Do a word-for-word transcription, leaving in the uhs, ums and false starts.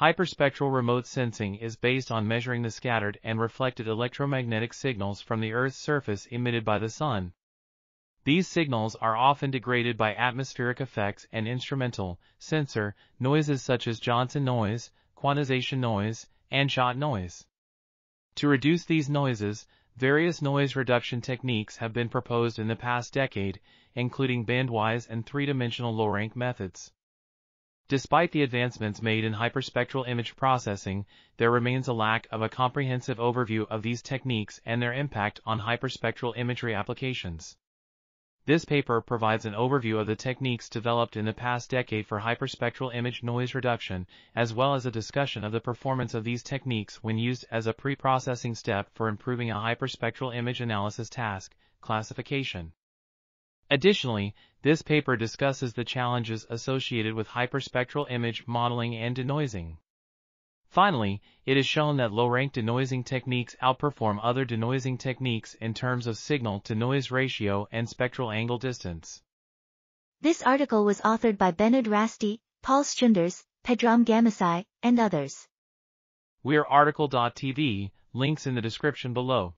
Hyperspectral remote sensing is based on measuring the scattered and reflected electromagnetic signals from the Earth's surface emitted by the Sun. These signals are often degraded by atmospheric effects and instrumental, sensor, noises such as Johnson noise, quantization noise, and shot noise. To reduce these noises, various noise reduction techniques have been proposed in the past decade, including bandwise and three-dimensional low-rank methods. Despite the advancements made in hyperspectral image processing, there remains a lack of a comprehensive overview of these techniques and their impact on hyperspectral imagery applications. This paper provides an overview of the techniques developed in the past decade for hyperspectral image noise reduction, as well as a discussion of the performance of these techniques when used as a pre-processing step for improving a hyperspectral image analysis task, classification. Additionally, this paper discusses the challenges associated with hyperspectral image modeling and denoising. Finally, it is shown that low-rank denoising techniques outperform other denoising techniques in terms of signal-to-noise ratio and spectral angle distance. This article was authored by Behnood Rasti, Paul Scheunders, Pedram Ghamisi, and others. We are Article dot T V, links in the description below.